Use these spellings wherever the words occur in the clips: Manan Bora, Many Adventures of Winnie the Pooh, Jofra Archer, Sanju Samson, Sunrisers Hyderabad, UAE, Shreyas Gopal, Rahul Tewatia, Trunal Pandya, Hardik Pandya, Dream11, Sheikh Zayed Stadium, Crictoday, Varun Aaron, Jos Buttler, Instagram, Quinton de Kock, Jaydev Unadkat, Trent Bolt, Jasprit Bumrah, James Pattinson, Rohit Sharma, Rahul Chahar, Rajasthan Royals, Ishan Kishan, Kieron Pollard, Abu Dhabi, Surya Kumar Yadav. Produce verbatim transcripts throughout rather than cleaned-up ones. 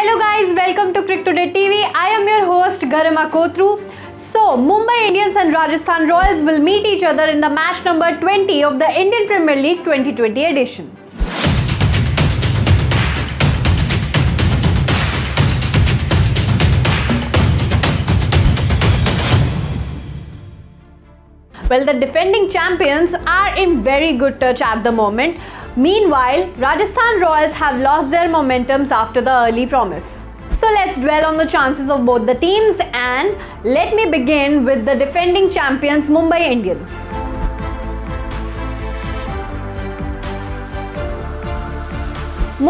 Hello guys, welcome to Crictoday T V. I am your host Garima Kothru. So, Mumbai Indians and Rajasthan Royals will meet each other in the match number twenty of the Indian Premier League twenty twenty edition. Well, the defending champions are in very good touch at the moment. Meanwhile, Rajasthan Royals have lost their momentums after the early promise. So let's dwell on the chances of both the teams, and let me begin with the defending champions Mumbai Indians.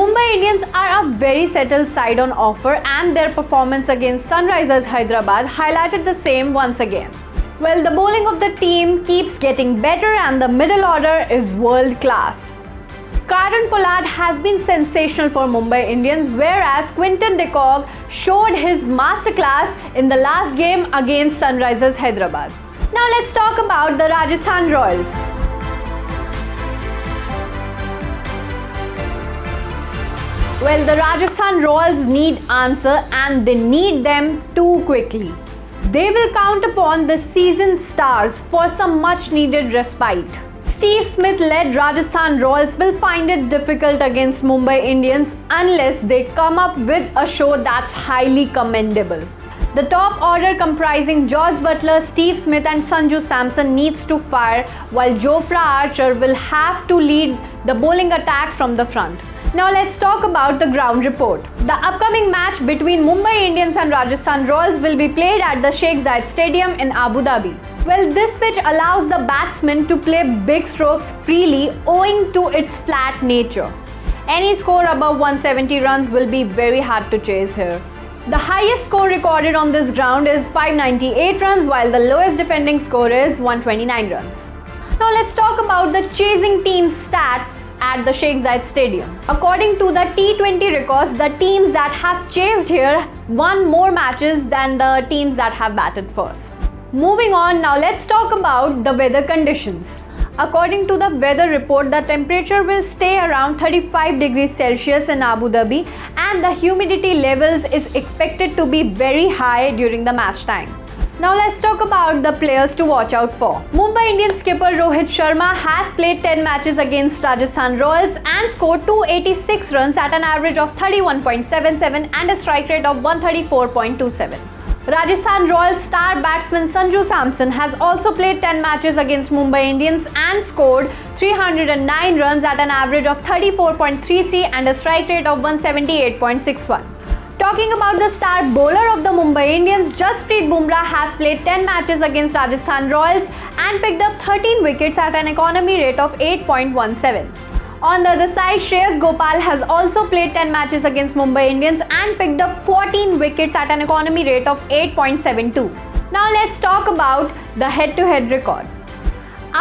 Mumbai Indians are a very settled side on offer, and their performance against Sunrisers Hyderabad highlighted the same once again. Well, the bowling of the team keeps getting better and the middle order is world class. Kieron Pollard has been sensational for Mumbai Indians, whereas Quinton de Kock showed his masterclass in the last game against Sunrisers Hyderabad. Now let's talk about the Rajasthan Royals. Well, the Rajasthan Royals need answer, and they need them too quickly. They will count upon the seasoned stars for some much needed respite. Steve Smith led Rajasthan Royals will find it difficult against Mumbai Indians unless they come up with a show that's highly commendable. The top order comprising Jos Buttler, Steve Smith and Sanju Samson needs to fire, while Jofra Archer will have to lead the bowling attack from the front. Now let's talk about the ground report. The upcoming match between Mumbai Indians and Rajasthan Royals will be played at the Sheikh Zayed Stadium in Abu Dhabi. Well, this pitch allows the batsmen to play big strokes freely owing to its flat nature. Any score above one hundred seventy runs will be very hard to chase here. The highest score recorded on this ground is five hundred ninety-eight runs, while the lowest defending score is one hundred twenty-nine runs. Now let's talk about the chasing team stats at the Sheikh Zayed Stadium. According to the T twenty records, the teams that have chased here won more matches than the teams that have batted first. Moving on, now let's talk about the weather conditions. According to the weather report, the temperature will stay around thirty-five degrees Celsius in Abu Dhabi, and the humidity levels is expected to be very high during the match time. Now let's talk about the players to watch out for. Mumbai Indian skipper Rohit Sharma has played ten matches against Rajasthan Royals and scored two hundred eighty-six runs at an average of thirty-one point seven seven and a strike rate of one hundred thirty-four point two seven. Rajasthan Royals star batsman Sanju Samson has also played ten matches against Mumbai Indians and scored three hundred nine runs at an average of thirty-four point three three and a strike rate of one hundred seventy-eight point six one. Talking about the star bowler of the Mumbai Indians, Jasprit Bumrah has played ten matches against Rajasthan Royals and picked up thirteen wickets at an economy rate of eight point one seven. On the other side, Shreyas Gopal has also played ten matches against Mumbai Indians and picked up fourteen wickets at an economy rate of eight point seven two. Now let's talk about the head-to-head record.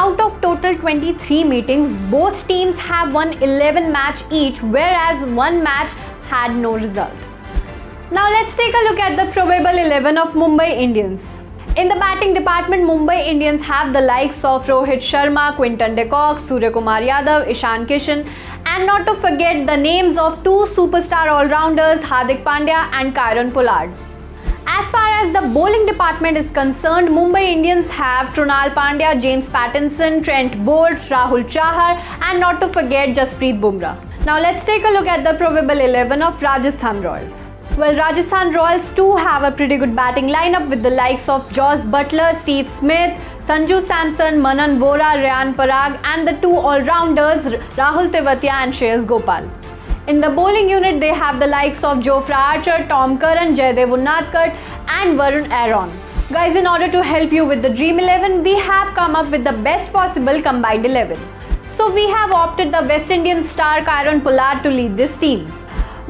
Out of total twenty-three meetings, both teams have won eleven matches each, whereas one match had no result. Now let's take a look at the probable eleven of Mumbai Indians. In the batting department, Mumbai Indians have the likes of Rohit Sharma, Quinton de Kock, Surya Kumar Yadav, Ishan Kishan, and not to forget the names of two superstar all-rounders Hardik Pandya and Kieron Pollard. As far as the bowling department is concerned, Mumbai Indians have Trunal Pandya, James Pattinson, Trent Bolt, Rahul Chahar, and not to forget Jasprit Bumrah. Now let's take a look at the probable eleven of Rajasthan Royals. Well, Rajasthan Royals too have a pretty good batting lineup with the likes of Jos Buttler, Steve Smith, Sanju Samson, Manan Bora, Riyan Parag, and the two all-rounders Rahul Tewatia and Shreyas Gopal. In the bowling unit, they have the likes of Jofra Archer, Tom Curran, Jaydev Unadkat, and Varun Aaron. Guys, in order to help you with the Dream eleven, we have come up with the best possible combined eleven. So we have opted the West Indian star Kieron Pollard to lead this team,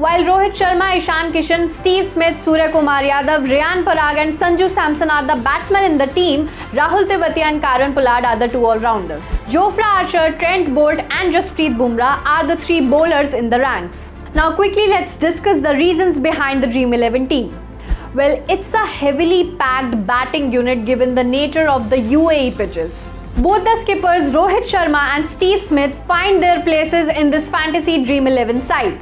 while Rohit Sharma, Ishan Kishan, Steve Smith, Surya Kumar Yadav, Riyan Parag and Sanju Samson are the batsmen in the team. Rahul Tewatia and Kieron Pollard are the two all-rounders. Jofra Archer, Trent Bolt and Jasprit Bumrah are the three bowlers in the ranks. Now quickly let's discuss the reasons behind the Dream eleven team. Well, it's a heavily packed batting unit given the nature of the U A E pitches. Both the skippers Rohit Sharma and Steve Smith find their places in this fantasy Dream eleven side.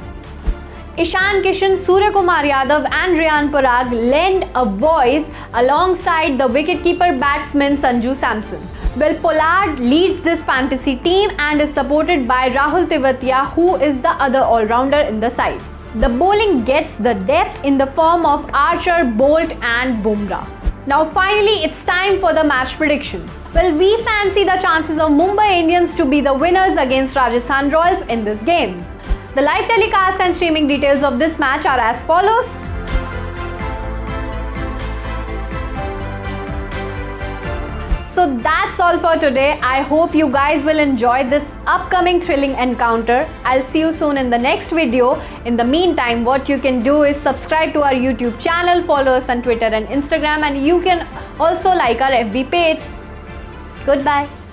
Ishan Kishan, Surya Kumar Yadav and Riyan Parag lend a voice alongside the wicketkeeper batsman Sanju Samson. Well, Pollard leads this fantasy team and is supported by Rahul Tewatia, who is the other all-rounder in the side. The bowling gets the depth in the form of Archer, Bolt and Bumrah. Now finally, it's time for the match prediction. Well, we fancy the chances of Mumbai Indians to be the winners against Rajasthan Royals in this game. The live telecast and streaming details of this match are as follows. So that's all for today. I hope you guys will enjoy this upcoming thrilling encounter. I'll see you soon in the next video. In the meantime, what you can do is subscribe to our YouTube channel, follow us on Twitter and Instagram, and you can also like our F B page. Goodbye.